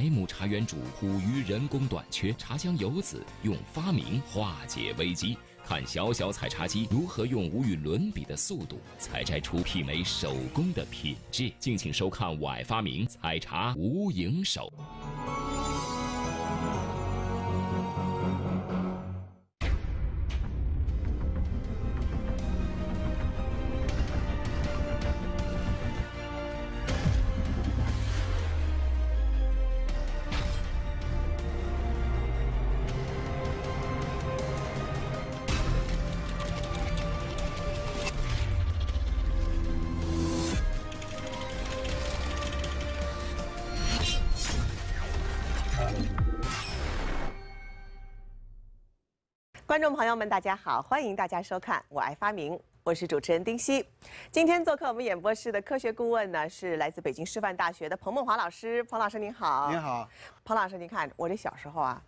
百亩茶园主苦于人工短缺，茶香游子用发明化解危机。看小小采茶机如何用无与伦比的速度采摘出媲美手工的品质。敬请收看《我爱发明采茶无影手》。观众朋友们，大家好！欢迎大家收看《我爱发明》，我是主持人丁曦。今天做客我们演播室的科学顾问呢，是来自北京师范大学的彭梦华老师。彭老师您好！您好，彭老师，您看我这小时候啊，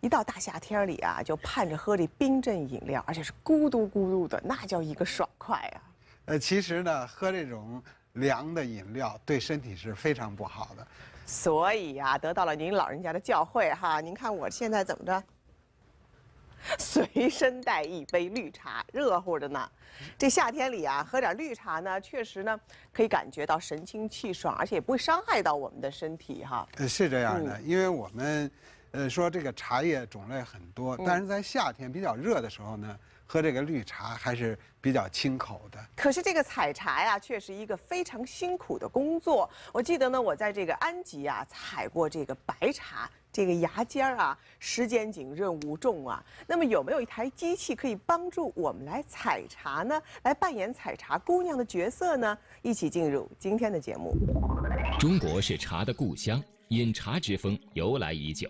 一到大夏天里啊，就盼着喝这冰镇饮料，而且是咕嘟咕嘟的，那叫一个爽快啊！其实呢，喝这种凉的饮料对身体是非常不好的。所以啊，得到了您老人家的教诲哈，您看我现在怎么着？ 随身带一杯绿茶，热乎着呢。这夏天里啊，喝点绿茶呢，确实呢，可以感觉到神清气爽，而且也不会伤害到我们的身体哈。是这样的，因为我们，说这个茶叶种类很多，但是在夏天比较热的时候呢，喝这个绿茶还是比较清口的。可是这个采茶呀，却是一个非常辛苦的工作。我记得呢，我在这个安吉啊，采过这个白茶。 这个芽尖儿啊，时间紧，任务重啊。那么有没有一台机器可以帮助我们来采茶呢？来扮演采茶姑娘的角色呢？一起进入今天的节目。中国是茶的故乡，饮茶之风由来已久。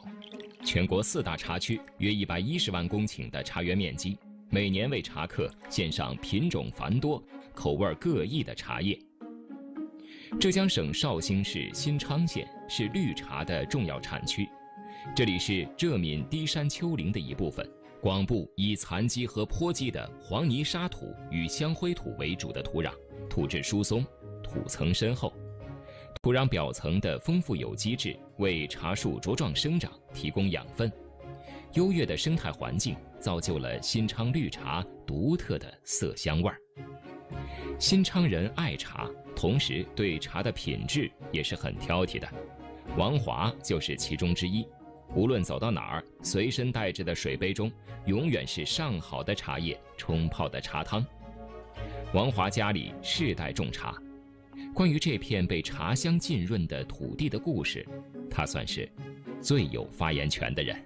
全国4大茶区约110万公顷的茶园面积，每年为茶客献上品种繁多、口味各异的茶叶。浙江省绍兴市新昌县是绿茶的重要产区。 这里是浙闽低山丘陵的一部分，广布以残积和坡积的黄泥沙土与香灰土为主的土壤，土质疏松，土层深厚，土壤表层的丰富有机质为茶树茁壮生长提供养分。优越的生态环境造就了新昌绿茶独特的色香味儿。新昌人爱茶，同时对茶的品质也是很挑剔的，王华就是其中之一。 无论走到哪儿，随身带着的水杯中永远是上好的茶叶冲泡的茶汤。王华家里世代种茶，关于这片被茶香浸润的土地的故事，他算是最有发言权的人。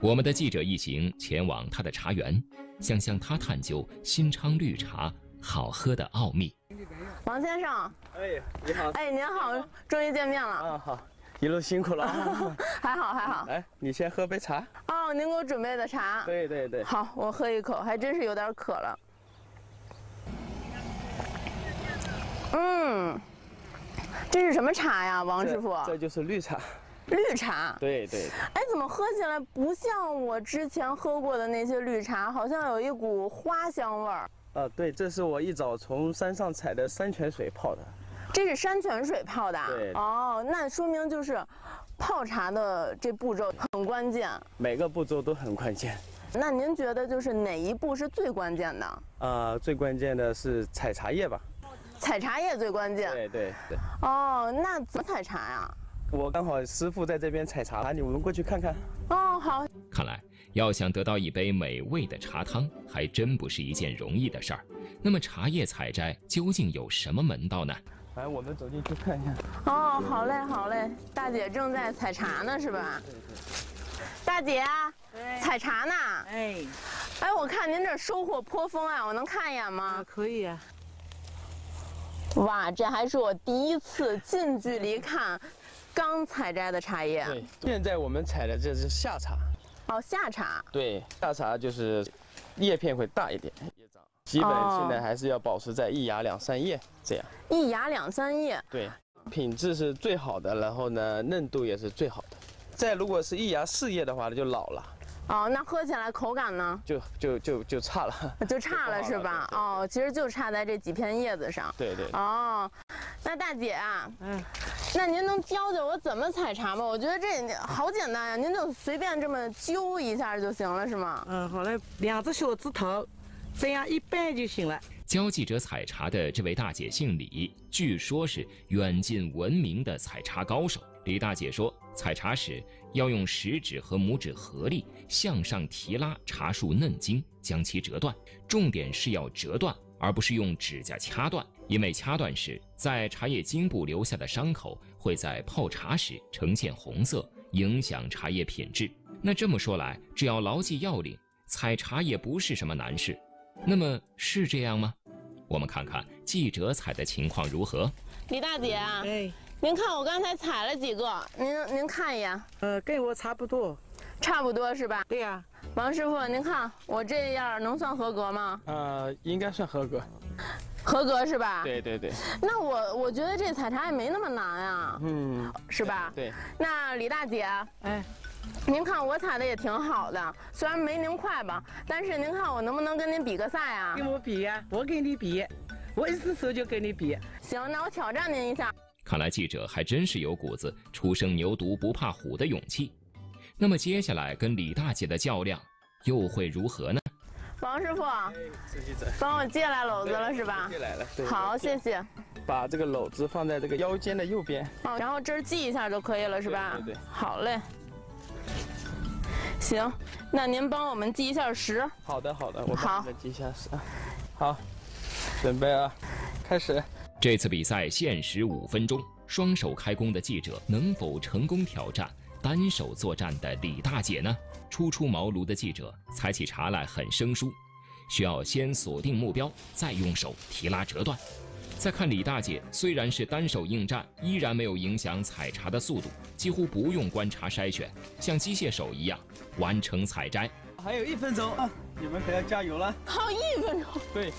我们的记者一行前往他的茶园，想向他探究新昌绿茶好喝的奥秘。王先生，哎，你好，哎，您好，终于见面了。啊，好。 一路辛苦了，还好还好。来，你先喝杯茶。哦，您给我准备的茶。对对对。好，我喝一口，还真是有点渴了。嗯，这是什么茶呀，王师傅？这就是绿茶。绿茶。对对。哎，怎么喝起来不像我之前喝过的那些绿茶，好像有一股花香味儿。啊，对，这是我一早从山上采的山泉水泡的。 这是山泉水泡的，对哦，那说明就是泡茶的这步骤很关键，每个步骤都很关键。那您觉得就是哪一步是最关键的？最关键的是采茶叶吧，采茶叶最关键。对对对。哦，那怎么采茶呀？我刚好师傅在这边采茶，我们过去看看。哦，好。看来要想得到一杯美味的茶汤，还真不是一件容易的事儿。那么茶叶采摘究竟有什么门道呢？ 来，我们走进去看一下。哦，好嘞，好嘞，大姐正在采茶呢，是吧？对对。大姐，采茶呢。哎，哎，我看您这收获颇丰啊，我能看一眼吗？可以啊。哇，这还是我第一次近距离看刚采摘的茶叶。对，现在我们采的这是夏茶。哦，夏茶。对，夏茶就是叶片会大一点。 基本现在还是要保持在1芽2、3叶这样。1芽2、3叶。对，品质是最好的，然后呢，嫩度也是最好的。再如果是1芽4叶的话，那就老了。哦，那喝起来口感呢？就差了，就差了是吧？哦，其实就差在这几片叶子上。对对。哦，那大姐啊，嗯，那您能教教我怎么采茶吗？我觉得这好简单呀，您就随便这么揪一下就行了，是吗？嗯，好了，两只小指头，这样一掰就行了。 教记者采茶的这位大姐姓李，据说是远近闻名的采茶高手。李大姐说，采茶时要用食指和拇指合力向上提拉茶树嫩茎，将其折断。重点是要折断，而不是用指甲掐断，因为掐断时在茶叶茎部留下的伤口会在泡茶时呈现红色，影响茶叶品质。那这么说来，只要牢记要领，采茶也不是什么难事。 那么是这样吗？我们看看记者采的情况如何。李大姐，哎，您看我刚才采了几个，您看一眼。跟我差不多，差不多是吧？对呀。王师傅，您看我这样能算合格吗？应该算合格。合格是吧？对对对。那我觉得这采茶也没那么难啊。嗯，是吧？对。那李大姐，哎。 您看我采的也挺好的，虽然没您快吧，但是您看我能不能跟您比个赛啊？跟我比呀、啊，我跟你比，我一只手就跟你比。行，那我挑战您一下。看来记者还真是有股子初生牛犊不怕虎的勇气。那么接下来跟李大姐的较量又会如何呢？王师傅，帮我借来篓子了是吧？借来了。好，谢谢。把这个篓子放在这个腰间的右边，哦，然后这儿系一下就可以了是吧？对对对。好嘞。 行，那您帮我们记一下时。好的，好的，我帮你记一下时。好，准备啊，开始。这次比赛限时5分钟，双手开弓的记者能否成功挑战单手作战的李大姐呢？初茅庐的记者采起茶来很生疏，需要先锁定目标，再用手提拉折断。再看李大姐，虽然是单手应战，依然没有影响采茶的速度，几乎不用观察筛选，像机械手一样。 完成采摘，还有1分钟啊！你们可要加油了。还有1分钟。对，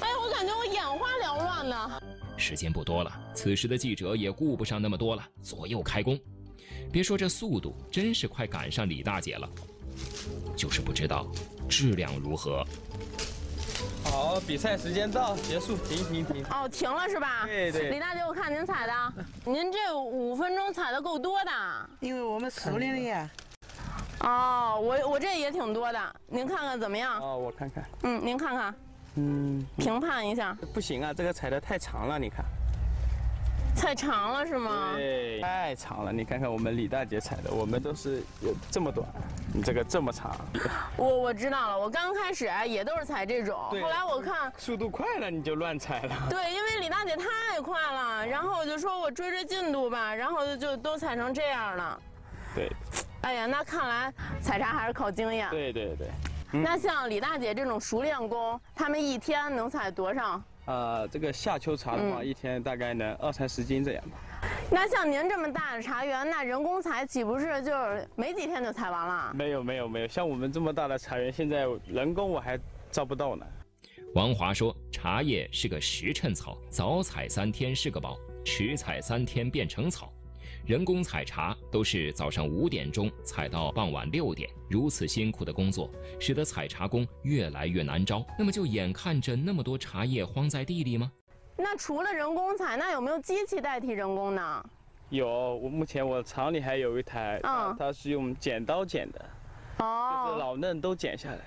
哎，我感觉我眼花缭乱呢。时间不多了，此时的记者也顾不上那么多了，左右开弓。别说这速度，真是快赶上李大姐了，就是不知道质量如何。好，比赛时间到，结束，停。哦，停了是吧？对对。李大姐，我看您采的，您这5分钟采的够多的，因为我们熟练了呀。 哦，我这也挺多的，您看看怎么样？哦，我看看。嗯，您看看。嗯，评判一下。不行啊，这个采的太长了，你看。太长了是吗？对，太长了。你看看我们李大姐采的，我们都是有这么短，你这个这么长。我知道了，我刚开始也都是采这种，后来我看速度快了你就乱采了。对，因为李大姐太快了，然后我就说我追进度吧，然后就都采成这样了。对。 哎呀，那看来采茶还是靠经验。对对对，嗯、那像李大姐这种熟练工，他们一天能采多少？这个夏秋茶的话，一天大概能20-30斤这样吧。那像您这么大的茶园，那人工采岂不是就是没几天就采完了？没有，像我们这么大的茶园，现在人工我还招不到呢。王华说，茶叶是个时辰草，早采3天是个宝，迟采3天变成草。 人工采茶都是早上5点钟采到傍晚6点，如此辛苦的工作，使得采茶工越来越难招。那么就眼看着那么多茶叶荒在地里吗？那除了人工采，那有没有机器代替人工呢？有，目前我厂里还有一台，它是用剪刀剪的，就是老嫩都剪下来，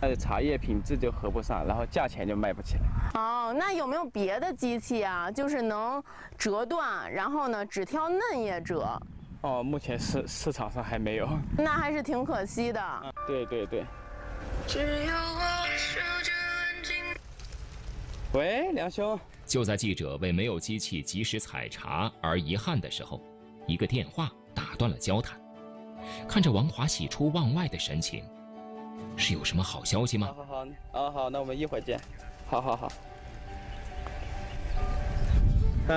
但是茶叶品质就合不上，然后价钱就卖不起来。 哦，那有没有别的机器啊？就是能折断，然后呢，只挑嫩叶折。哦，目前市场上还没有，那还是挺可惜的。对对对。只有我守着安静。喂，梁兄。就在记者为没有机器及时采茶而遗憾的时候，一个电话打断了交谈。看着王华喜出望外的神情，是有什么好消息吗？好，那我们一会儿见。 好，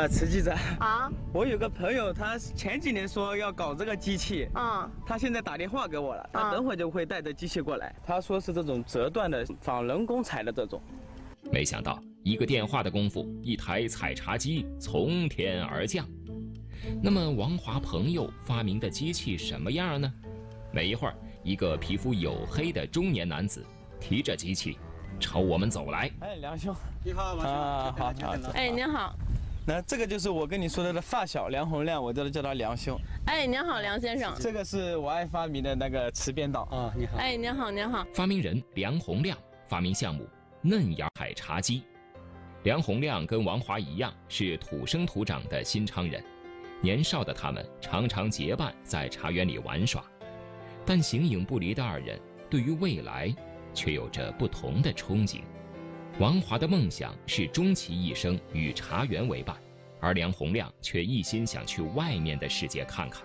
迟记者啊，我有个朋友，他前几年说要搞这个机器，他现在打电话给我了，他等会就会带着机器过来。他说是这种折断的，仿人工采的这种。没想到一个电话的功夫，一台采茶机从天而降。那么王华朋友发明的机器什么样呢？没一会儿。一个皮肤黝黑的中年男子提着机器朝我们走来。哎，梁兄，你好，王兄，好。哎，您好。那这个就是我跟你说的发小梁洪亮，我这里叫他梁兄。哎，您好，梁先生。这个是我爱发明的那个磁变道啊，你好。哎，您好，您好。发明人梁洪亮发明项目嫩芽海茶机。梁洪亮跟王华一样是土生土长的新昌人，年少的他们常常结伴在茶园里玩耍，但形影不离的二人对于未来却有着不同的憧憬。王华的梦想是终其一生与茶园为伴，而梁洪亮却一心想去外面的世界看看。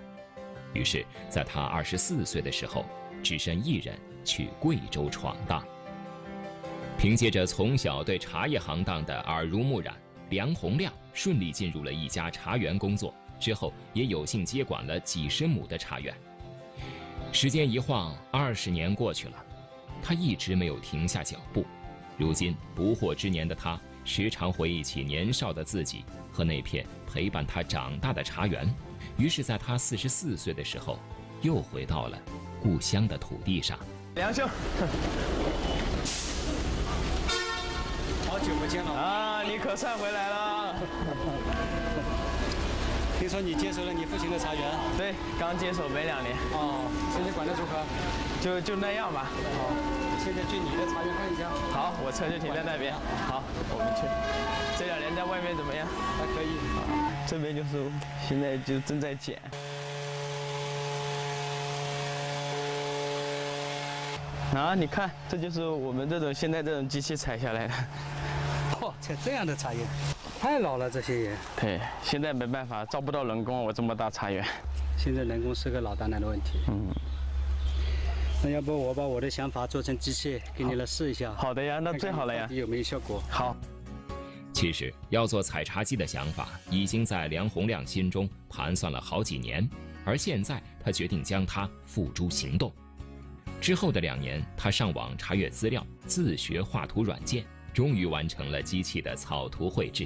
于是，在他24岁的时候，只身一人去贵州闯荡。凭借着从小对茶叶行当的耳濡目染，梁洪亮顺利进入了一家茶园工作，之后也有幸接管了几十亩的茶园。时间一晃，20年过去了，他一直没有停下脚步。如今不惑之年的他，时常回忆起年少的自己和那片陪伴他长大的茶园。于是，在他44岁的时候，又回到了故乡的土地上。梁兄，好久不见了啊！你可算回来了。听说你接手了你父亲的茶园？对，刚接手没2年。哦，现在管得如何？就那样吧。哦。 现在去你的茶园看一下。好，我车就停在那边。好，我们去。这2年在外面怎么样？还可以。这边就是现在就正在剪。啊，你看，这就是我们这种现在这种机器采下来的。哦，采这样的茶叶，太老了这些也。对，现在没办法，招不到人工，我这么大茶园。现在人工是个老大难的问题。嗯。 那要不我把我的想法做成机器给你来试一下？好的呀，那最好了呀。有没有效果？好。其实要做采茶机的想法已经在梁洪亮心中盘算了好几年，而现在他决定将它付诸行动。之后的2年，他上网查阅资料，自学画图软件，终于完成了机器的草图绘制。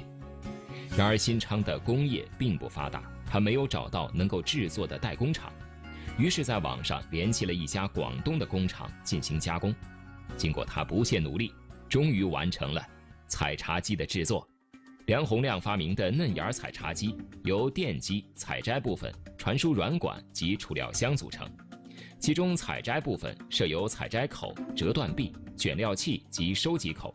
然而新昌的工业并不发达，他没有找到能够制作的代工厂。 于是，在网上联系了一家广东的工厂进行加工。经过他不懈努力，终于完成了采茶机的制作。梁洪亮发明的嫩芽采茶机由电机、采摘部分、传输软管及储料箱组成。其中，采摘部分设有采摘口、折断臂、卷料器及收集口。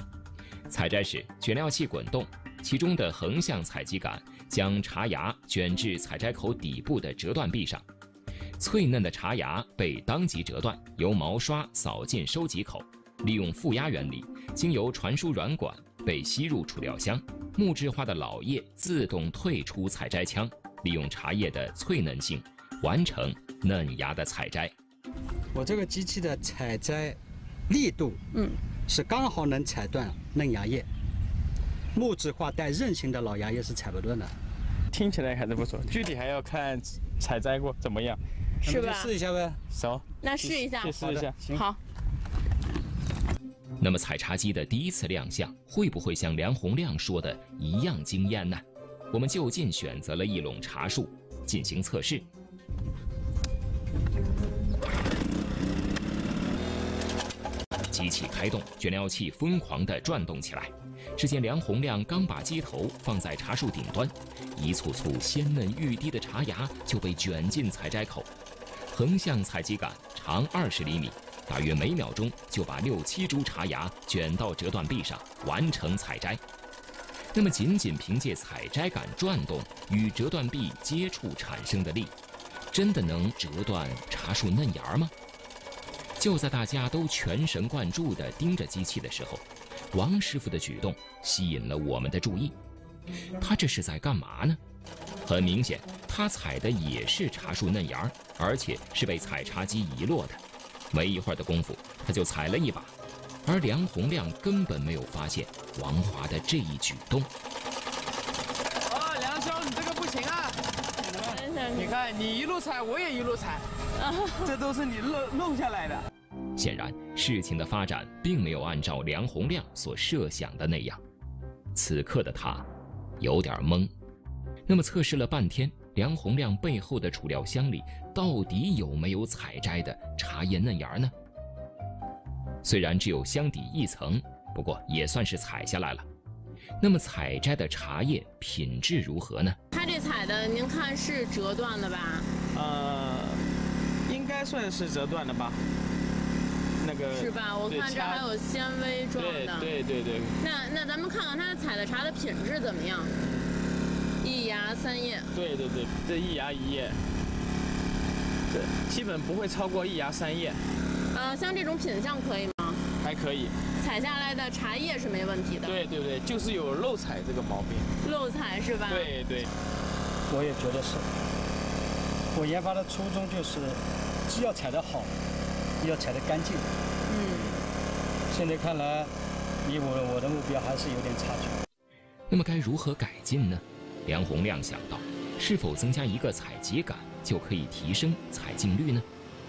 采摘时，卷料器滚动，其中的横向采集杆将茶芽卷至采摘口底部的折断臂上。 脆嫩的茶芽被当即折断，由毛刷扫进收集口，利用负压原理，经由传输软管被吸入储料箱，木质化的老叶自动退出采摘腔，利用茶叶的脆嫩性完成嫩芽的采摘。我这个机器的采摘力度，是刚好能采断嫩芽叶，木质化带韧性的老芽叶是采不断的。听起来还是不错，具体还要看采摘过怎么样。 是吧？试一下呗，走。那试一下，试一下。好。那么采茶机的第一次亮相，会不会像梁洪亮说的一样惊艳呢？我们就近选择了一垄茶树进行测试。机器开动，卷料器疯狂地转动起来。只见梁洪亮刚把机头放在茶树顶端，一簇簇鲜嫩欲滴的茶芽就被卷进采摘口。 横向采集杆长20厘米，大约每秒钟就把6、7株茶芽卷到折断臂上，完成采摘。那么，仅凭借采摘杆转动与折断臂接触产生的力，真的能折断茶树嫩芽吗？就在大家都全神贯注地盯着机器的时候，王师傅的举动吸引了我们的注意。他这是在干嘛呢？很明显。 他采的也是茶树嫩芽，而且是被采茶机遗落的。没一会儿的功夫，他就采了一把，而梁洪亮根本没有发现王华的这一举动。啊，梁兄，你这个不行啊！你看，你一路采，我也一路采，这都是你弄下来的。显然，事情的发展并没有按照梁洪亮所设想的那样。此刻的他有点懵。那么测试了半天。梁洪亮背后的储料箱里到底有没有采摘的茶叶嫩芽呢？虽然只有箱底一层，不过也算是采下来了。那么采摘的茶叶品质如何呢？它这采的，您看是折断的吧？应该算是折断的吧。 那个是吧？我看这还有纤维状的。对。那咱们看看它采的茶的品质怎么样？一芽三叶。对，这一芽一叶，对，基本不会超过一芽三叶。像这种品相可以吗？还可以。采下来的茶叶是没问题的。对，就是有漏采这个毛病。漏采是吧？对。我也觉得是。我研发的初衷就是，既要采得好。 要采得干净。现在看来，离我的目标还是有点差距。那么该如何改进呢？梁洪亮想到，是否增加一个采集杆就可以提升采进率呢？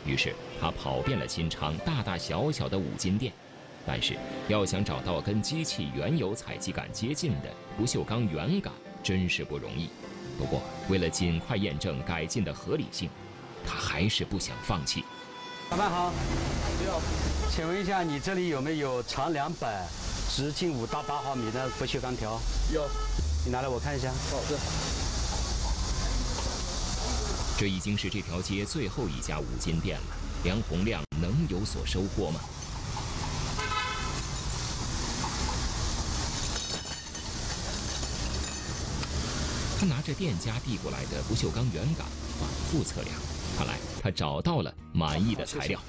于是他跑遍了新昌大大小小的五金店，但是要想找到跟机器原有采集杆接近的不锈钢圆杆，真是不容易。不过，为了尽快验证改进的合理性，他还是不想放弃。 老板好，请问一下，你这里有没有长200、直径5到8毫米的不锈钢条？有，你拿来我看一下。好的。这已经是这条街最后一家五金店了，梁洪亮能有所收获吗？他拿着店家递过来的不锈钢圆杆，反复测量。 看来他找到了满意的材料。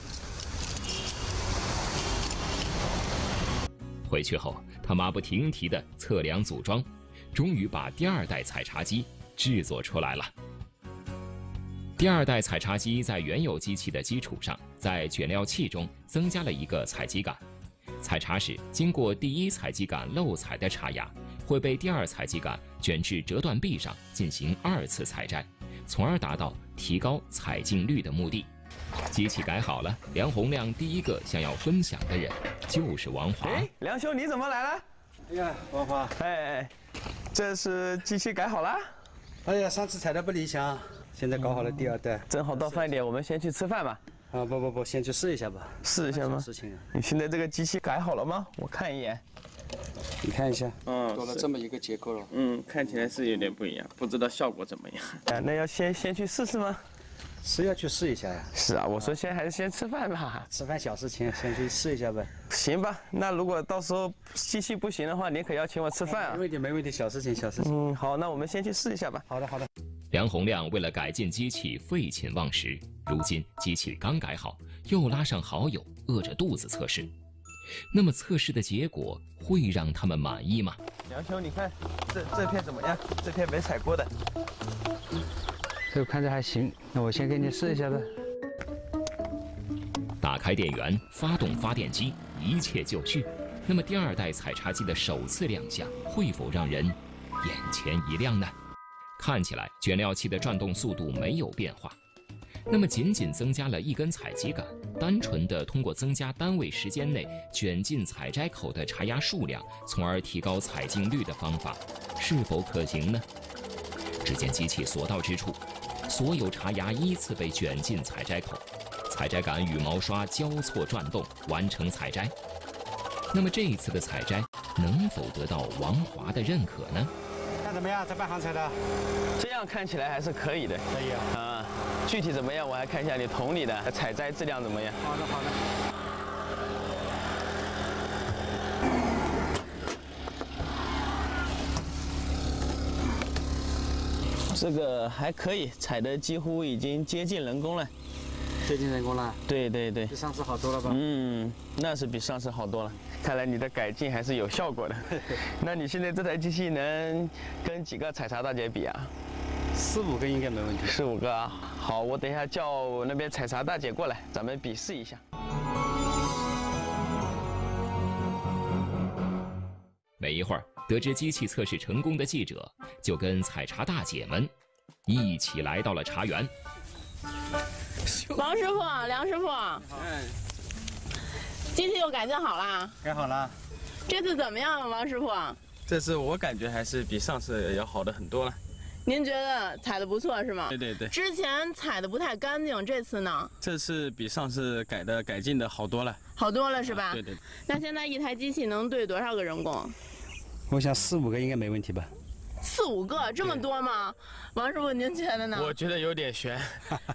回去后，他马不停蹄地测量组装，终于把第2代采茶机制作出来了。第2代采茶机在原有机器的基础上，在卷料器中增加了一个采集杆。采茶时，经过第1采集杆漏采的茶芽会被第2采集杆卷至折断臂上进行2次采摘。 从而达到提高采进率的目的。机器改好了，梁洪亮第一个想要分享的人就是王华。哎，梁兄，你怎么来了？哎呀，王华，哎，这是机器改好了。哎呀，上次采的不理想，现在搞好了第2代。正好到饭点，我们先去吃饭吧。啊，不，先去试一下吧。试一下吗？你现在这个机器改好了吗？我看一眼。 你看一下，做了这么一个结构了，看起来是有点不一样，不知道效果怎么样。啊，那要先去试试吗？是要去试一下呀。是啊，我说还是先吃饭吧。吃饭小事情，先去试一下呗。行吧，那如果到时候机器不行的话，您可要请我吃饭啊。没问题，小事情。好，那我们先去试一下吧。好的。梁洪亮为了改进机器废寝忘食，如今机器刚改好，又拉上好友，饿着肚子测试。 那么测试的结果会让他们满意吗？梁兄，你看这片怎么样？这片没采过的，这看着还行。那我先给你试一下吧。打开电源，发动发电机，一切就绪。那么第2代采茶机的首次亮相，会否让人眼前一亮呢？看起来卷料器的转动速度没有变化。 那么，仅仅增加了一根采集杆，单纯的通过增加单位时间内卷进采摘口的茶芽数量，从而提高采进率的方法，是否可行呢？只见机器所到之处，所有茶芽依次被卷进采摘口，采摘杆与毛刷交错转动，完成采摘。那么这一次的采摘能否得到王华的认可呢？ 怎么样？这半行采的，这样看起来还是可以的。可以啊。啊，具体怎么样？我还看一下你桶里的采摘质量怎么样。好的。这个还可以，采的几乎已经接近人工了。接近人工了？对。比上次好多了吧？那是比上次好多了。 看来你的改进还是有效果的。那你现在这台机器能跟几个采茶大姐比啊？4、5个应该没问题。4、5个啊，好，我等一下叫我那边采茶大姐过来，咱们比试一下。没一会儿，得知机器测试成功的记者就跟采茶大姐们一起来到了茶园。王师傅，梁师傅。哎。 机器又改进好啦，改好啦。这次怎么样了，王师傅？这次我感觉还是比上次要好的很多了。您觉得踩的不错是吗？对对对。之前踩的不太干净，这次呢？这次比上次改进的好多了。好多了是吧？对对。那现在一台机器能对多少个人工？我想4、5个应该没问题吧。 4、5个这么多吗？王师傅，您觉得呢？我觉得有点悬，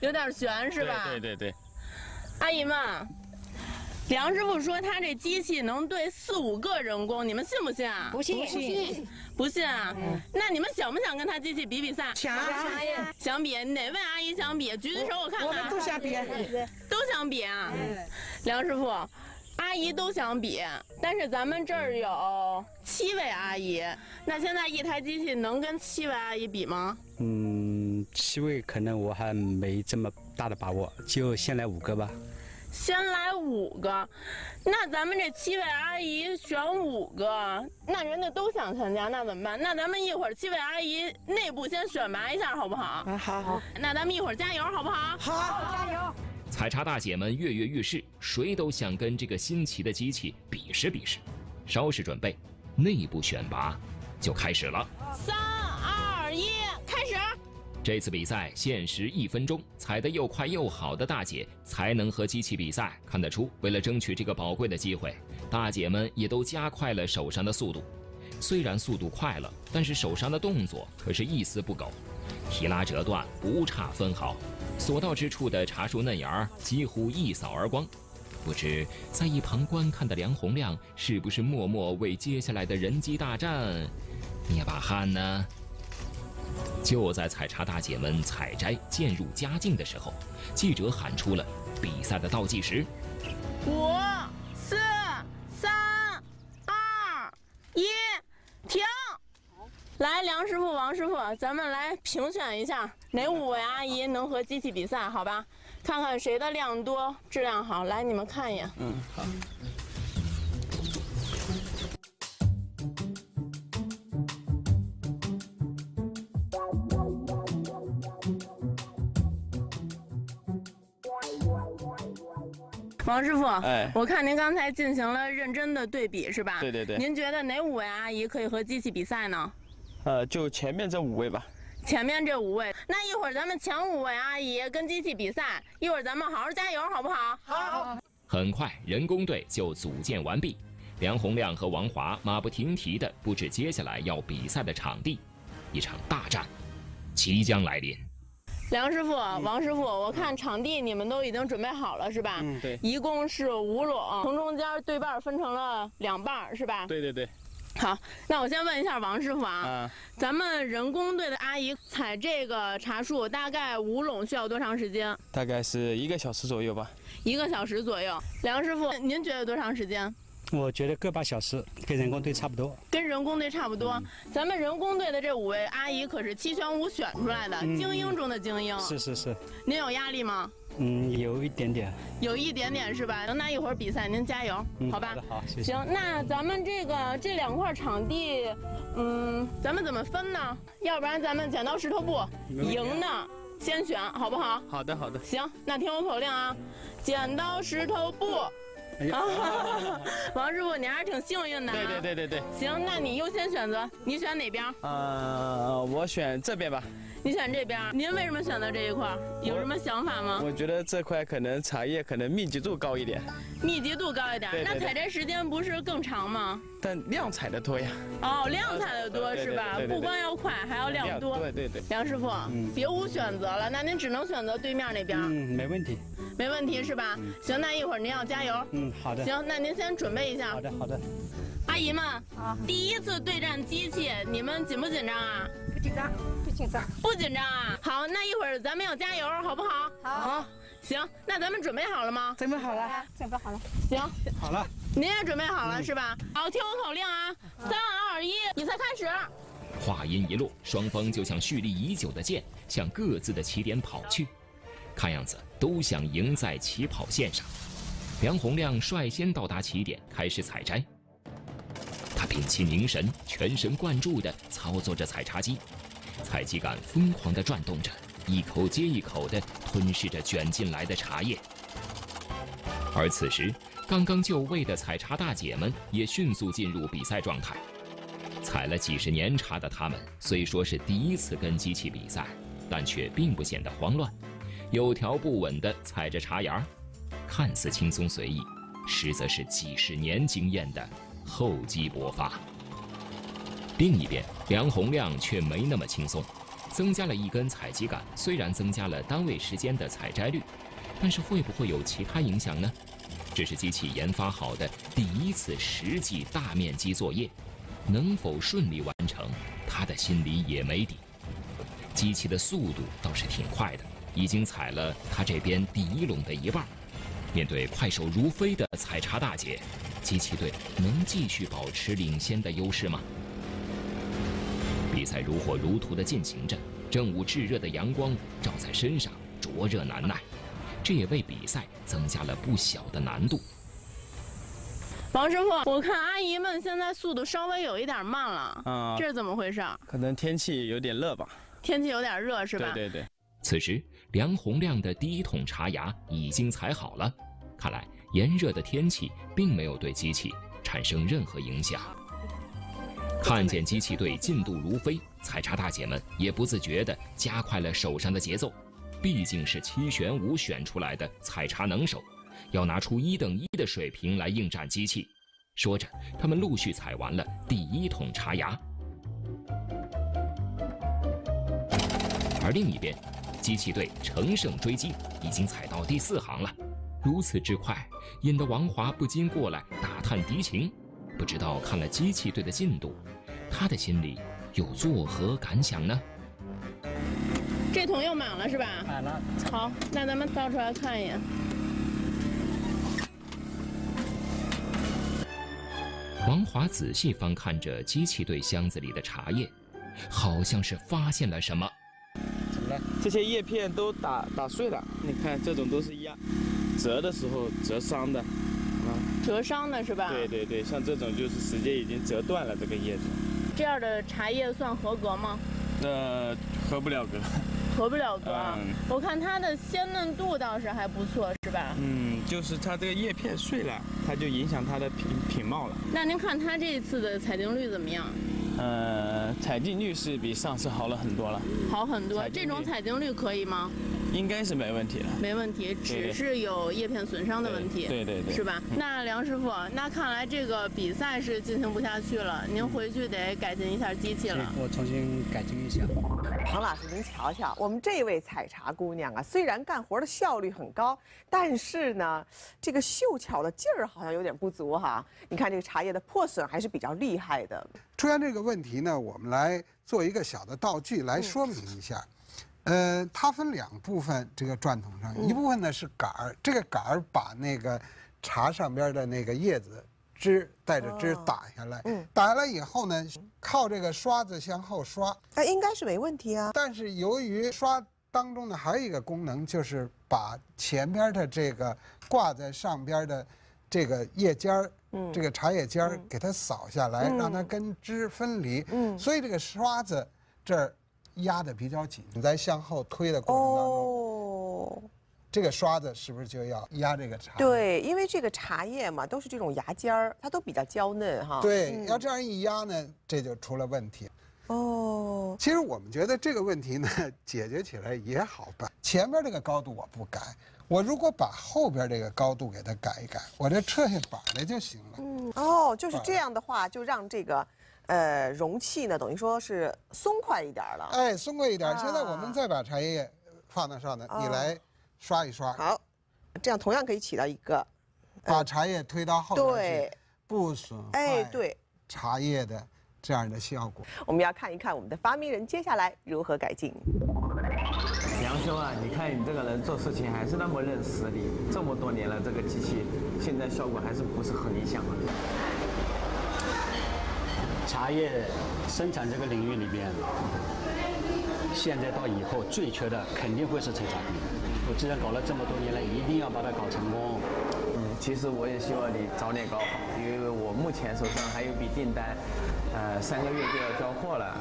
有点悬是吧？对对对。阿姨们，梁师傅说他这机器能对4、5个人工，你们信不信啊？不信，不信，不信啊！那你们想不想跟他机器比比赛？想呀，想比。哪位阿姨想比？举起手我看看。我们都想比，都想比啊！梁师傅，阿姨都想比，但是咱们这儿有。 7位阿姨，那现在一台机器能跟7位阿姨比吗？嗯，7位可能我还没这么大的把握，就先来5个吧。先来5个，那咱们这7位阿姨选5个，那人家都想参加，那怎么办？那咱们一会儿7位阿姨内部先选拔一下，好不好？啊，好好。那咱们一会儿加油，好不好？好，加油！采茶大姐们跃跃欲试，谁都想跟这个新奇的机器比试比试。稍事准备。 内部选拔就开始了，3、2、1，开始！这次比赛限时1分钟，踩得又快又好的大姐才能和机器比赛。看得出，为了争取这个宝贵的机会，大姐们也都加快了手上的速度。虽然速度快了，但是手上的动作可是一丝不苟，提拉折断不差分毫，所到之处的茶树嫩芽几乎一扫而光。 不知在一旁观看的梁洪亮是不是默默为接下来的人机大战捏把汗呢？就在采茶大姐们采摘渐入佳境的时候，记者喊出了比赛的倒计时：5、4、3、2、1，停！来，梁师傅、王师傅，咱们来评选一下哪5位阿姨能和机器比赛，好吧？ 看看谁的量多，质量好。来，你们看一眼。嗯，好。王师傅，哎，我看您刚才进行了认真的对比，是吧？对对对。您觉得哪5位阿姨可以和机器比赛呢？就前面这5位吧。 前面这5位，那一会儿咱们前5位阿姨跟机器比赛，一会儿咱们好好加油，好不好？好。很快，人工队就组建完毕。梁洪亮和王华马不停蹄的布置接下来要比赛的场地，一场大战即将来临。梁师傅、王师傅，我看场地你们都已经准备好了，是吧？嗯，对。一共是5垄，从中间对半分成了2半，是吧？对对对。 好，那我先问一下王师傅啊，咱们人工队的阿姨采这个茶树，大概5垄需要多长时间？大概是1个小时左右吧。1个小时左右。梁师傅，您觉得多长时间？我觉得个把小时，跟人工队差不多。跟人工队差不多。咱们人工队的这5位阿姨可是7选5选出来的，精英中的精英。是是是。您有压力吗？ 嗯，有一点点，有一点点是吧？那一会儿比赛您加油，好吧？好，谢谢。行，那咱们这2块场地，咱们怎么分呢？要不然咱们剪刀石头布，赢的先选，好不好？好的，好的。行，那听我口令啊，剪刀石头布。王师傅，你还是挺幸运的。对对对对对。行，那你优先选择，你选哪边？我选这边吧。 你选这边，您为什么选择这一块？有什么想法吗？我觉得这块可能茶叶可能密集度高一点，密集度高一点，对对对那采摘时间不是更长吗？但量采的多呀。哦，量采的多是吧？不光要快，还要量多。对对对。梁师傅，别无选择了，那您只能选择对面那边。嗯，没问题，没问题是吧？行，那一会儿您要加油。嗯，好的。行，那您先准备一下。好的，好的。阿姨们，第一次对战机器，你们紧不紧张啊？不紧张。 不紧张啊！好，那一会儿咱们要加油，好不好？好。行，那咱们准备好了吗？准备好了，准备好了。行，好了。您也准备好了是吧？好，听我口令啊！3、2、1，比赛开始。话音一落，双方就像蓄力已久的箭，向各自的起点跑去。看样子都想赢在起跑线上。梁洪亮率先到达起点，开始采摘。他屏气凝神，全神贯注地操作着采茶机。 采集杆疯狂地转动着，一口接一口地吞噬着卷进来的茶叶。而此时，刚刚就位的采茶大姐们也迅速进入比赛状态。采了几十年茶的他们，虽说是第一次跟机器比赛，但却并不显得慌乱，有条不紊地踩着茶芽，看似轻松随意，实则是几十年经验的厚积薄发。另一边，梁洪亮却没那么轻松，增加了一根采集杆，虽然增加了单位时间的采摘率，但是会不会有其他影响呢？这是机器研发好的第一次实际大面积作业，能否顺利完成，他的心里也没底。机器的速度倒是挺快的，已经采了他这边第一垄的一半。面对快手如飞的采茶大姐，机器队能继续保持领先的优势吗？比赛如火如荼地进行着，正午炙热的阳光照在身上，灼热难耐。这也为比赛增加了不小的难度。王师傅，我看阿姨们现在速度稍微有一点慢了，这是怎么回事？可能天气有点热吧。天气有点热是吧？对对对。此时，梁洪亮的第一桶茶芽已经采好了，看来炎热的天气并没有对机器产生任何影响。看见机器队进度如飞，采茶大姐们也不自觉地加快了手上的节奏。毕竟是7选5选出来的采茶能手，要拿出1等1的水平来应战机器。说着，他们陆续采完了第一桶茶芽。而另一边，机器队乘胜追击，已经采到第4行了。如此之快，引得王华不禁过来打探敌情。不知道看了机器队的进度，他的心里又作何感想呢？这桶又满了是吧？满了。好，那咱们倒出来看一眼。王华仔细翻看着机器队箱子里的茶叶，好像是发现了什么。怎么了？这些叶片都打碎了。你看，这种都是压折的时候折伤的。折伤的是吧？对对对，像这种就是直接已经折断了这个叶子。这样的茶叶算合格吗？合不了格。合不了格啊！我看它的鲜嫩度倒是还不错，是吧？嗯，就是它这个叶片碎了，它就影响它的品貌了。那您看它这一次的采净率怎么样？采净率是比上次好了很多了。好很多，这种采净率可以吗？应该是没问题了。没问题，只是有叶片损伤的问题。对对对，是吧？那梁师傅，那看来这个比赛是进行不下去了，您回去得改进一下机器了。我重新改进一下。唐老师，您瞧瞧，我们这位采茶姑娘啊，虽然干活的效率很高，但是呢，这个秀巧的劲儿好像有点不足哈。你看这个茶叶的破损还是比较厉害的。出现这个问题呢，我们来做一个小的道具来说明一下。它分2部分，这个转筒上一部分呢是杆儿，这个杆儿把那个茶上边的那个叶子枝带着枝打下来，打下来以后呢，靠这个刷子向后刷，那应该是没问题啊。但是由于刷当中呢还有一个功能，就是把前边的这个挂在上边的这个叶尖儿，这个茶叶尖儿给它扫下来，让它跟枝分离，所以这个刷子这儿压得比较紧，你在向后推的过程当中，这个刷子是不是就要压这个茶？对，因为这个茶叶嘛，都是这种芽尖儿，它都比较娇嫩哈。对，要这样一压呢，这就出了问题。其实我们觉得这个问题呢，解决起来也好办。前边这个高度我不改，我如果把后边这个高度给它改一改，我这撤下板来就行了。就是这样的话，就让这个。容器呢，等于说是松快一点了。哎，松快一点。现在我们再把茶叶放到上面，你来刷一刷。好，这样同样可以起到一个，把茶叶推到后面去，不损坏茶叶的这样的效果。我们要看一看我们的发明人接下来如何改进。梁兄啊，你看你这个人做事情还是那么认实力，这么多年了，这个机器现在效果还是不是很理想啊？茶叶生产这个领域里边，现在到以后最缺的肯定会是采茶工。我既然搞了这么多年了，一定要把它搞成功。其实我也希望你早点搞好，因为我目前手上还有笔订单，3个月就要交货了。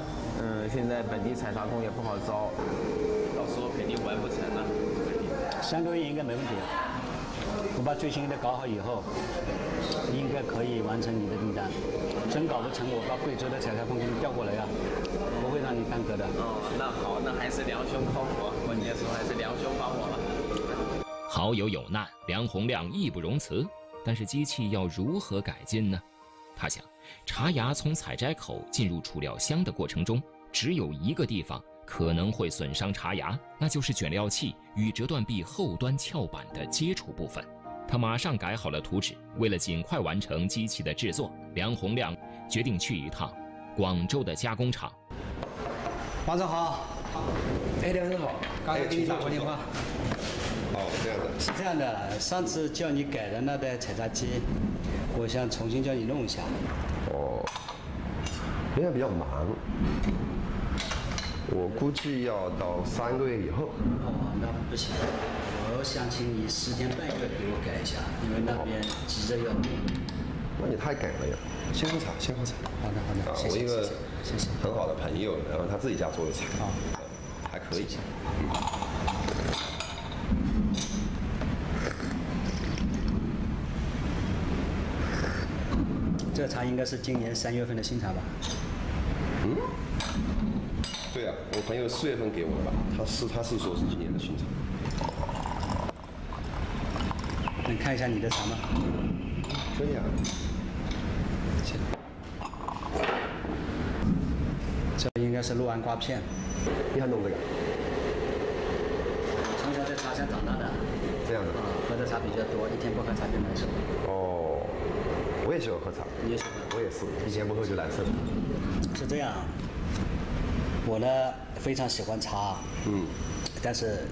现在本地采茶工也不好招，到时候肯定完不成了。3个月应该没问题。我把最新的搞好以后，应该可以完成你的订单。真搞不成，我把贵州的彩票工具调过来呀、不会让你耽搁的。哦，那好，那还是梁兄靠谱，关键时候还是梁兄帮我了。好友有难，梁洪亮义不容辞。但是机器要如何改进呢？他想，茶芽从采摘口进入储料箱的过程中，只有一个地方可能会损伤茶芽，那就是卷料器与折断臂后端鞘板的接触部分。他马上改好了图纸。为了尽快完成机器的制作，梁洪亮决定去一趟广州的加工厂。王总好。哎，梁总好。刚才给你打过电话。哦，这样的。是这样的，上次叫你改的那台采茶机，我想重新叫你弄一下。哦，现在比较忙。我估计要到3个月以后。哦，那不行，我想请你10天半个月给我改一下，因为那边急着要弄。那你太赶了呀！先喝茶，先喝茶。好的，好的。啊，我一个很好的朋友，然后他自己家做的茶，还可以。这茶应该是今年3月份的新茶吧？嗯。对啊，我朋友4月份给我的吧，他是说是今年的新茶。能看一下你的茶吗？可以啊。行。这应该是鹿丸瓜片。你还弄这个？从小在茶乡长大的。这样子。啊，喝的茶比较多，一天不喝茶就难受。哦，我也喜欢喝茶。你也喜欢？我也是，以前不喝就难受。是这样。我呢非常喜欢茶，但是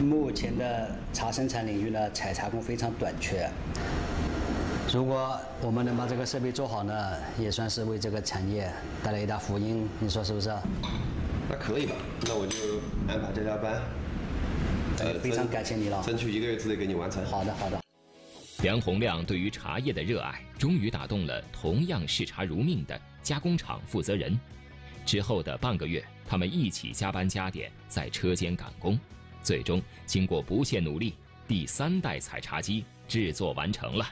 目前的茶生产领域呢，采茶工非常短缺。如果我们能把这个设备做好呢，也算是为这个产业带来一大福音，你说是不是？那可以吧？那我就安排加班。非常感谢你了，争取1个月之内给你完成。好的，好的。梁洪亮对于茶叶的热爱，终于打动了同样视茶如命的加工厂负责人。之后的半个月，他们一起加班加点，在车间赶工，最终经过不懈努力，第3代采茶机制作完成了。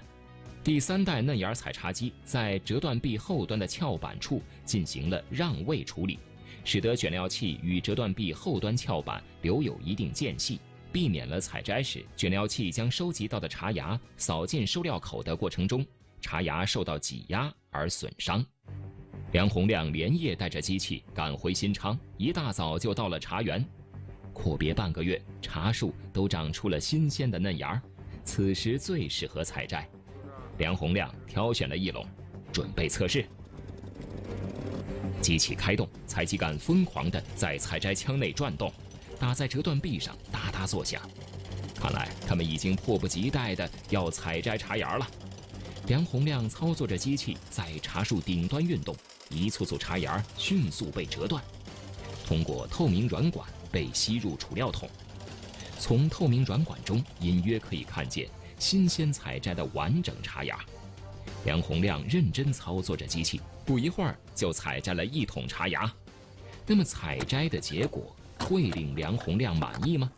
第3代嫩芽采茶机在折断臂后端的鞘板处进行了让位处理，使得卷料器与折断臂后端鞘板留有一定间隙，避免了采摘时卷料器将收集到的茶芽扫进收料口的过程中，茶芽受到挤压而损伤。梁洪亮连夜带着机器赶回新昌，一大早就到了茶园。阔别半个月，茶树都长出了新鲜的嫩芽，此时最适合采摘。梁洪亮挑选了一垄，准备测试。机器开动，采集杆疯狂地在采摘枪内转动，打在折断臂上哒哒作响。看来他们已经迫不及待地要采摘茶芽了。梁洪亮操作着机器在茶树顶端运动。一簇簇茶芽迅速被折断，通过透明软管被吸入储料桶。从透明软管中隐约可以看见新鲜采摘的完整茶芽。梁洪亮认真操作着机器，不一会儿就采摘了1桶茶芽。那么采摘的结果会令梁洪亮满意吗？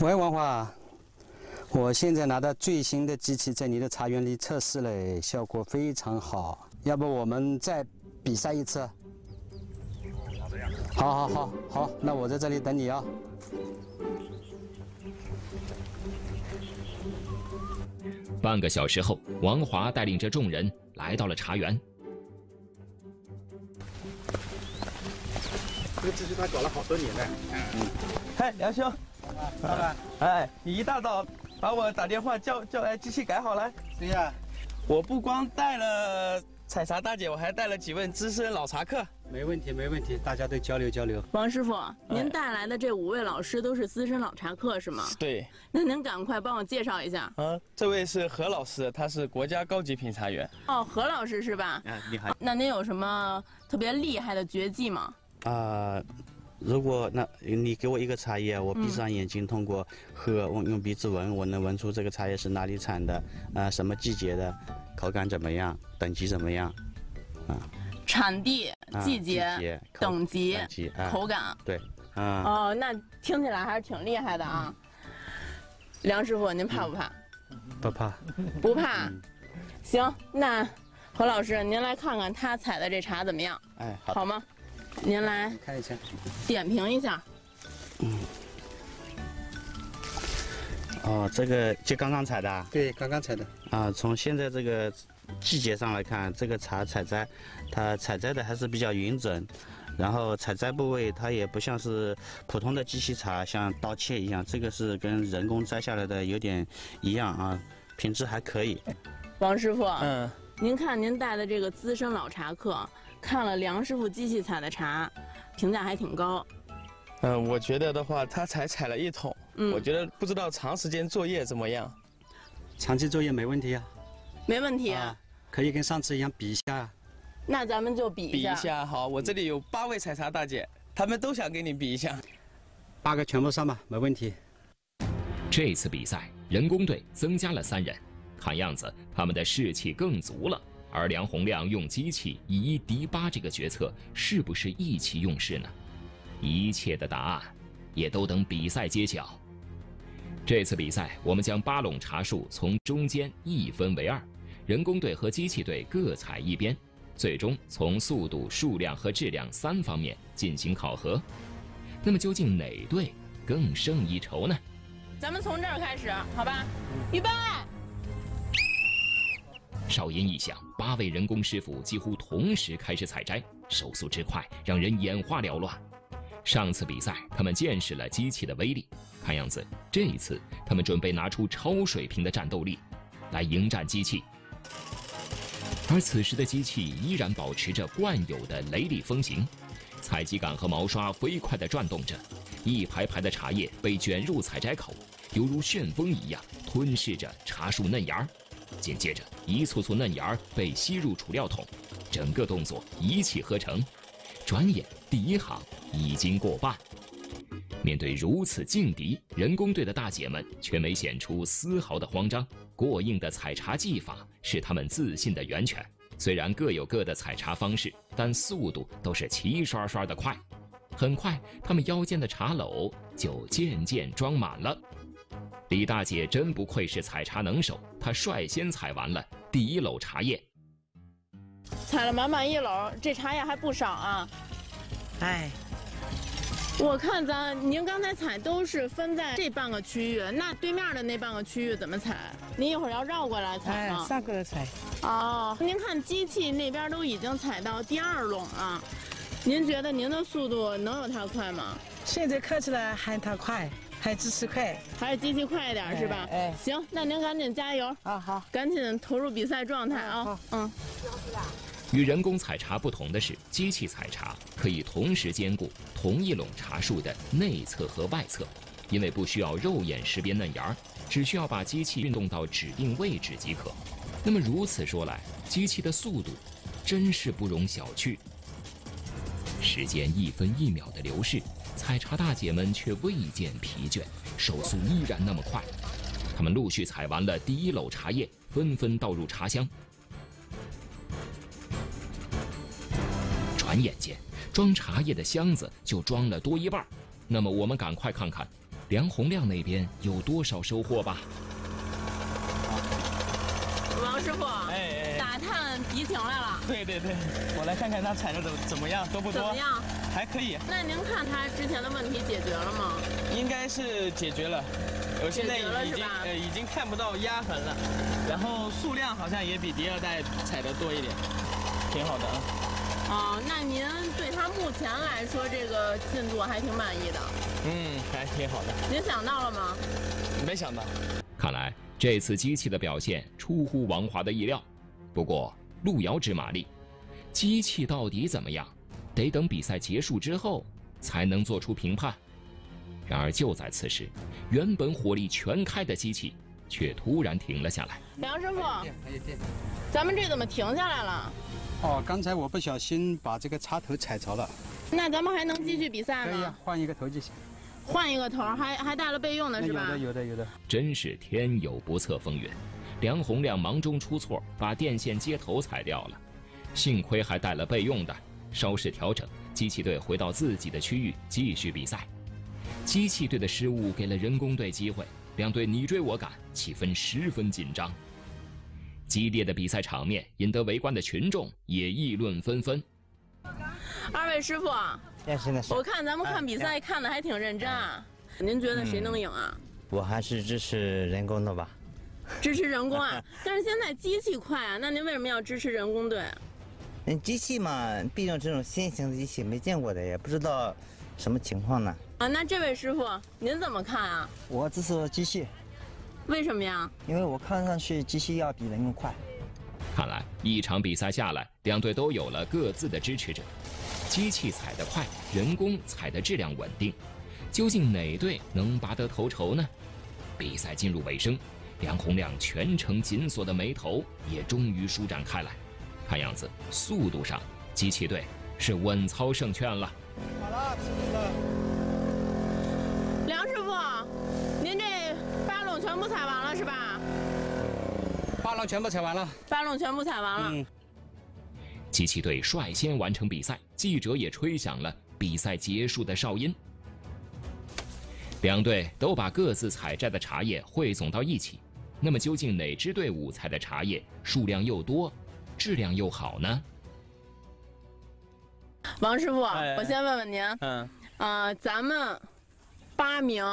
喂，王华，我现在拿到最新的机器在你的茶园里测试了，效果非常好。要不我们再比赛一次？好好好好，那我在这里等你啊。半个小时后，王华带领着众人来到了茶园。这个机器他搞了好多年了。嗨，梁兄。老板，哎，你一大早把我打电话叫来，机器改好了。对呀，我不光带了采茶大姐，我还带了几位资深老茶客。没问题，没问题，大家都交流交流。王师傅，您带来的这5位老师都是资深老茶客是吗？对。那您赶快帮我介绍一下。这位是何老师，他是国家高级评茶员。哦，何老师是吧？厉害。那您有什么特别厉害的绝技吗？如果那你给我一个茶叶，我闭上眼睛，通过喝，我用鼻子闻，我能闻出这个茶叶是哪里产的，什么季节的，口感怎么样，等级怎么样，啊。 产地、季节、等级、口感，对，哦，那听起来还是挺厉害的啊。梁师傅，您怕不怕？不怕，不怕。行，那何老师，您来看看他采的这茶怎么样？哎，好吗？您来看一下，点评一下。嗯。哦，这个就刚刚采的。对，刚刚采的。啊，从现在这个。 季节上来看，这个茶采摘，它采摘的还是比较匀整，然后采摘部位它也不像是普通的机器茶，像刀切一样，这个是跟人工摘下来的有点一样啊，品质还可以。王师傅，嗯，您看您带的这个资深老茶客看了梁师傅机器采的茶，评价还挺高。我觉得的话，他才采了一桶，我觉得不知道长时间作业怎么样。长期作业没问题啊。 没问题啊，可以跟上次一样比一下。那咱们就比一下。比一下好，我这里有8位采茶大姐，她们都想跟你比一下。8个全部上吧，没问题。这次比赛，人工队增加了3人，看样子他们的士气更足了。而梁洪亮用机器以1敌8这个决策，是不是意气用事呢？一切的答案，也都等比赛揭晓。 这次比赛，我们将8垄茶树从中间1分为2，人工队和机器队各采1边，最终从速度、数量和质量3方面进行考核。那么究竟哪队更胜一筹呢？咱们从这儿开始，好吧？预备！哨音一响，8位人工师傅几乎同时开始采摘，手速之快让人眼花缭乱。 上次比赛，他们见识了机器的威力，看样子这一次他们准备拿出超水平的战斗力，来迎战机器。而此时的机器依然保持着惯有的雷厉风行，采集杆和毛刷飞快地转动着，一排排的茶叶被卷入采摘口，犹如旋风一样吞噬着茶树嫩芽儿。紧接着，一簇簇嫩芽儿被吸入储料桶，整个动作一气呵成。 转眼第1行已经过半，面对如此劲敌，人工队的大姐们却没显出丝毫的慌张。过硬的采茶技法是她们自信的源泉。虽然各有各的采茶方式，但速度都是齐刷刷的快。很快，她们腰间的茶篓就渐渐装满了。李大姐真不愧是采茶能手，她率先采完了第1篓茶叶。 采了满满1篓，这茶叶还不少啊！哎，我看您刚才采都是分在这半个区域，那对面的那半个区域怎么采？您一会儿要绕过来采吗？哎，上过来采。哦，您看机器那边都已经采到第2垄了，您觉得您的速度能有它快吗？现在看起来还它快，还机器快，还是机器快一点是吧？哎，行，那您赶紧加油啊！好，赶紧投入比赛状态啊！嗯。 与人工采茶不同的是，机器采茶可以同时兼顾同1垄茶树的内侧和外侧，因为不需要肉眼识别嫩芽，只需要把机器运动到指定位置即可。那么如此说来，机器的速度真是不容小觑。时间1分1秒的流逝，采茶大姐们却未见疲倦，手速依然那么快。她们陆续采完了第1篓茶叶，纷纷倒入茶箱。 转眼间，装茶叶的箱子就装了多一半。那么，我们赶快看看梁洪亮那边有多少收获吧。王师傅，哎，打探敌情来了。对对对，我来看看他采的怎么样，多不多？怎么样？还可以。那您看他之前的问题解决了吗？应该是解决了。我现在已经看不到压痕了，然后数量好像也比第2代采的多一点，挺好的啊。 哦，那您对他目前来说这个进度还挺满意的。嗯，还挺好的。您想到了吗？没想到。看来这次机器的表现出乎王华的意料。不过路遥知马力，机器到底怎么样，得等比赛结束之后才能做出评判。然而就在此时，原本火力全开的机器却突然停了下来。梁师傅，咱们这怎么停下来了？ 哦，刚才我不小心把这个插头踩着了，那咱们还能继续比赛吗？可以啊，换一个头就行。换一个头，还带了备用的是吧？有的。真是天有不测风云，梁洪亮忙中出错，把电线接头踩掉了，幸亏还带了备用的。稍事调整，机器队回到自己的区域继续比赛。机器队的失误给了人工队机会，两队你追我赶，气氛十分紧张。 激烈的比赛场面引得围观的群众也议论纷纷。二位师傅，我看咱们看比赛看的还挺认真啊，您觉得谁能赢啊？我还是支持人工的吧。支持人工啊？但是现在机器快啊，那您为什么要支持人工队？机器嘛，毕竟这种新型的机器没见过的，也不知道什么情况呢。啊，那这位师傅您怎么看啊？我支持机器。 为什么呀？因为我看上去机器要比人工快。看来一场比赛下来，两队都有了各自的支持者。机器踩得快，人工踩的质量稳定，究竟哪队能拔得头筹呢？比赛进入尾声，梁洪亮全程紧锁的眉头也终于舒展开来。看样子，速度上机器队是稳操胜券了。好了，梁师傅，您这。 全部踩完了是吧？八浪全部踩完了。八浪全部踩完了。机器队率先完成比赛，记者也吹响了比赛结束的哨音。两队都把各自采摘的茶叶汇总到一起，那么究竟哪支队伍采的茶叶数量又多，质量又好呢？王师傅，我先问问您，咱们8名。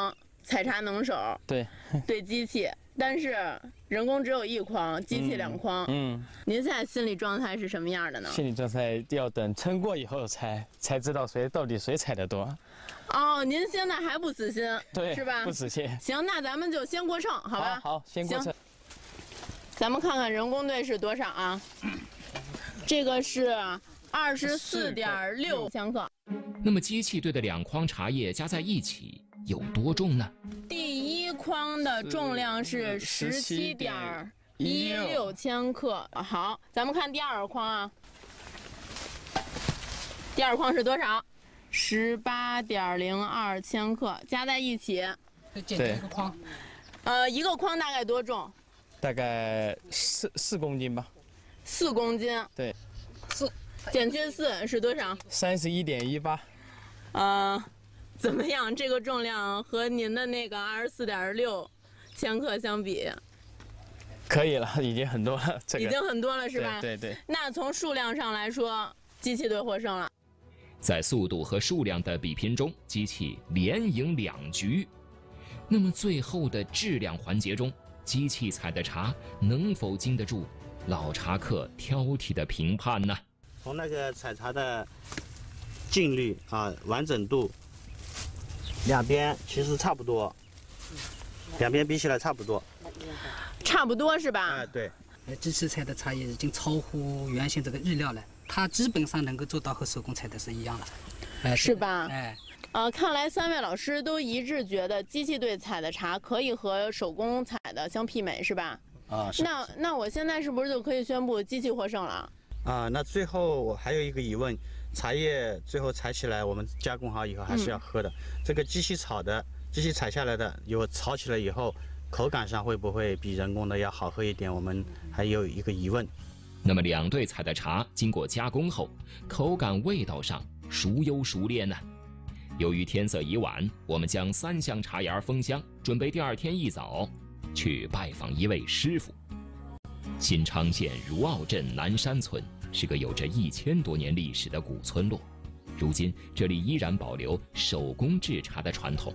采茶能手对机器，但是人工只有1筐，机器2筐。您现在心理状态是什么样的呢？心理状态要等称过以后才知道到底谁采的多。哦，您现在还不死心，对，是吧？不死心。行，那咱们就先过秤，好吧？好，先过秤。咱们看看人工队是多少啊？这个是24.6千克。那么机器队的2筐茶叶加在一起。 有多重呢？第1筐的重量是17.16千克。好，咱们看第2筐啊。第2筐是多少？18.02千克，加在一起。对，一个筐。一个筐大概多重？大概四公斤吧。4公斤。对。4减去4是多少？31.18。怎么样？这个重量和您的那个24.6千克相比，可以了，已经很多了。这个、已经很多了是吧？对。那从数量上来说，机器队获胜了。在速度和数量的比拼中，机器连赢2局。那么最后的质量环节中，机器采的茶能否经得住老茶客挑剔的评判呢？从那个采茶的净率啊，完整度。 两边其实差不多，两边比起来差不多，差不多是吧？对。机器采的茶叶已经超乎原先这个预料了，它基本上能够做到和手工采的是一样了，是吧？看来3位老师都一致觉得机器队采的茶可以和手工采的相媲美，是吧？是。那我现在是不是就可以宣布机器获胜了？那最后我还有一个疑问。 茶叶最后采起来，我们加工好以后还是要喝的。这个机器炒的，机器采下来的，有炒起来以后，口感上会不会比人工的要好喝一点？我们还有一个疑问。那么2队采的茶经过加工后，口感味道上孰优孰劣呢？由于天色已晚，我们将3箱茶芽封箱，准备第2天一早去拜访一位师傅。新昌县如澳镇南山村。 是个有着1000多年历史的古村落，如今这里依然保留手工制茶的传统。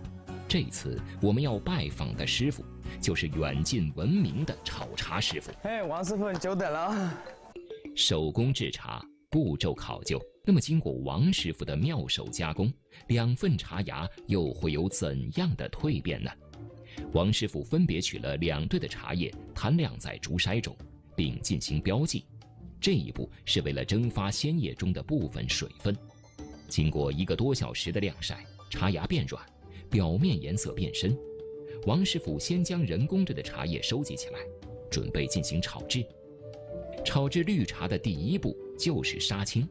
这次我们要拜访的师傅，就是远近闻名的炒茶师傅。哎，王师傅，你久等了啊！手工制茶步骤考究，那么经过王师傅的妙手加工，2份茶芽又会有怎样的蜕变呢？王师傅分别取了2队的茶叶，摊晾在竹筛中，并进行标记。 这一步是为了蒸发鲜叶中的部分水分。经过1个多小时的晾晒，茶芽变软，表面颜色变深。王师傅先将人工队的茶叶收集起来，准备进行炒制。炒制绿茶的第一步就是杀青。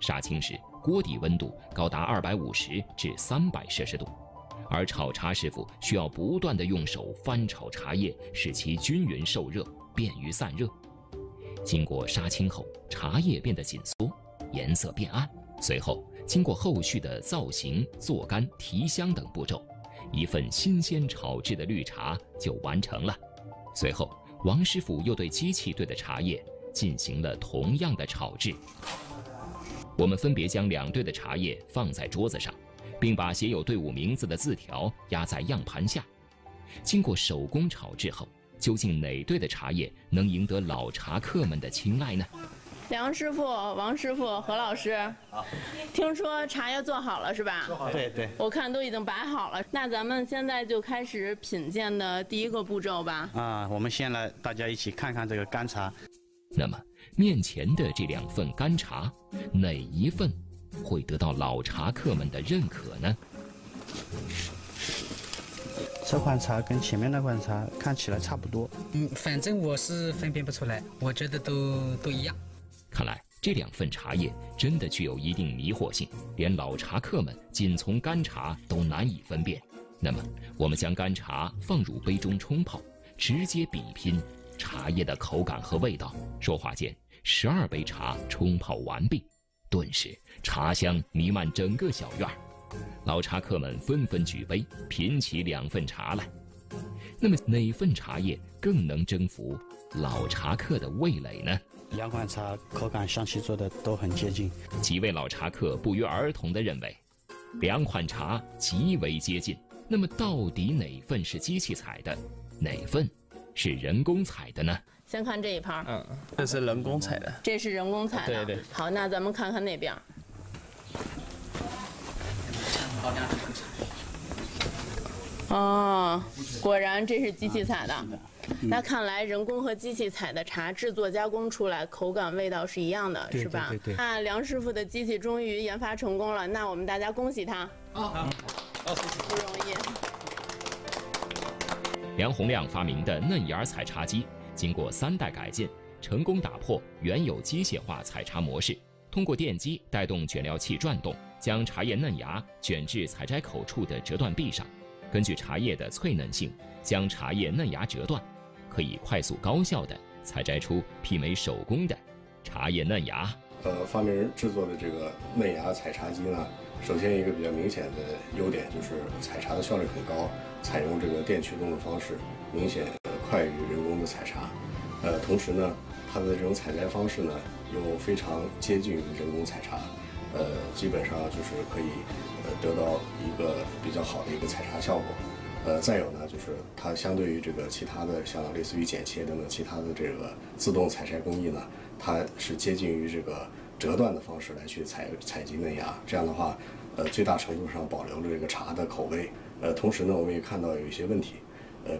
杀青时，锅底温度高达250至300摄氏度，而炒茶师傅需要不断的用手翻炒茶叶，使其均匀受热，便于散热。经过杀青后，茶叶变得紧缩，颜色变暗。随后，经过后续的造型、做干、提香等步骤，一份新鲜炒制的绿茶就完成了。随后，王师傅又对机器兑的茶叶进行了同样的炒制。我们分别将2对的茶叶放在桌子上，并把写有队伍名字的字条压在样盘下。经过手工炒制后，究竟哪队的茶叶能赢得老茶客们的青睐呢？ 梁师傅、王师傅、何老师，好，听说茶叶做好了是吧？做好了，对，我看都已经摆好了。那咱们现在就开始品鉴的第1个步骤吧。啊，我们先来大家一起看看这个干茶。那么面前的这2份干茶，哪一份会得到老茶客们的认可呢？这款茶跟前面那款茶看起来差不多。反正我是分辨不出来，我觉得都一样。 看来这2份茶叶真的具有一定迷惑性，连老茶客们仅从干茶都难以分辨。那么，我们将干茶放入杯中冲泡，直接比拼茶叶的口感和味道。说话间，12杯茶冲泡完毕，顿时茶香弥漫整个小院儿，老茶客们纷纷举杯品起2份茶来。那么，哪份茶叶更能征服老茶客的味蕾呢？ 2款茶口感、香气做的都很接近，几位老茶客不约而同地认为，2款茶极为接近。那么，到底哪份是机器采的，哪份是人工采的呢？先看这一盘，这是人工采的，这是人工采的。对。好，那咱们看看那边。哦，果然这是机器采的。 那看来人工和机器采的茶制作加工出来，口感味道是一样的，是吧？对。那梁师傅的机器终于研发成功了，那我们大家恭喜他。好，不容易。梁洪亮发明的嫩芽采茶机，经过3代改进，成功打破原有机械化采茶模式，通过电机带动卷料器转动，将茶叶嫩芽卷至采摘口处的折断臂上，根据茶叶的脆嫩性，将茶叶嫩芽折断。 可以快速高效地采摘出媲美手工的茶叶嫩芽。发明人制作的这个嫩芽采茶机呢，首先一个比较明显的优点就是采茶的效率很高，采用这个电驱动的方式，明显快于人工的采茶。同时呢，它的这种采摘方式呢，又非常接近于人工采茶，基本上就是可以得到一个比较好的一个采茶效果。 再有呢，就是它相对于这个其他的像类似于剪切等等其他的这个自动采摘工艺呢，它是接近于这个折断的方式来去采集嫩芽。这样的话，最大程度上保留了这个茶的口味。同时呢，我们也看到有一些问题，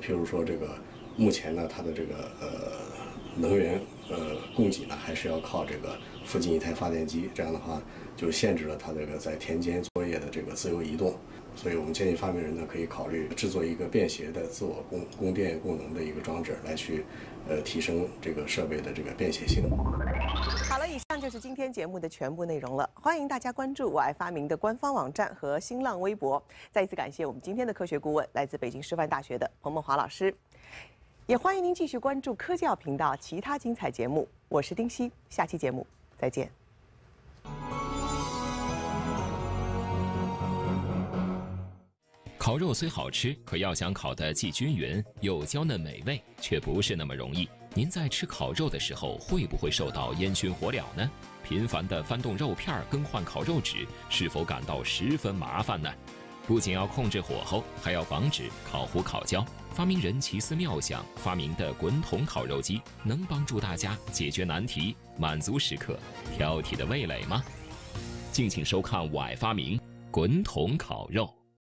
譬如说这个目前呢，它的这个能源供给呢，还是要靠这个附近一台发电机。这样的话，就限制了它这个在田间作业的这个自由移动。 所以我们建议发明人呢，可以考虑制作一个便携的自我供电供能的一个装置，来去，提升这个设备的这个便携性。好了，以上就是今天节目的全部内容了。欢迎大家关注“我爱发明”的官方网站和新浪微博。再一次感谢我们今天的科学顾问，来自北京师范大学的彭梦华老师。也欢迎您继续关注科教频道其他精彩节目。我是丁曦，下期节目再见。烤肉虽好吃，可要想烤得既均匀又娇嫩美味，却不是那么容易。您在吃烤肉的时候，会不会受到烟熏火燎呢？频繁的翻动肉片、更换烤肉纸，是否感到十分麻烦呢？不仅要控制火候，还要防止烤糊、烤焦。发明人奇思妙想发明的滚筒烤肉机，能帮助大家解决难题，满足食客挑剔的味蕾吗？敬请收看《我爱发明》滚筒烤肉。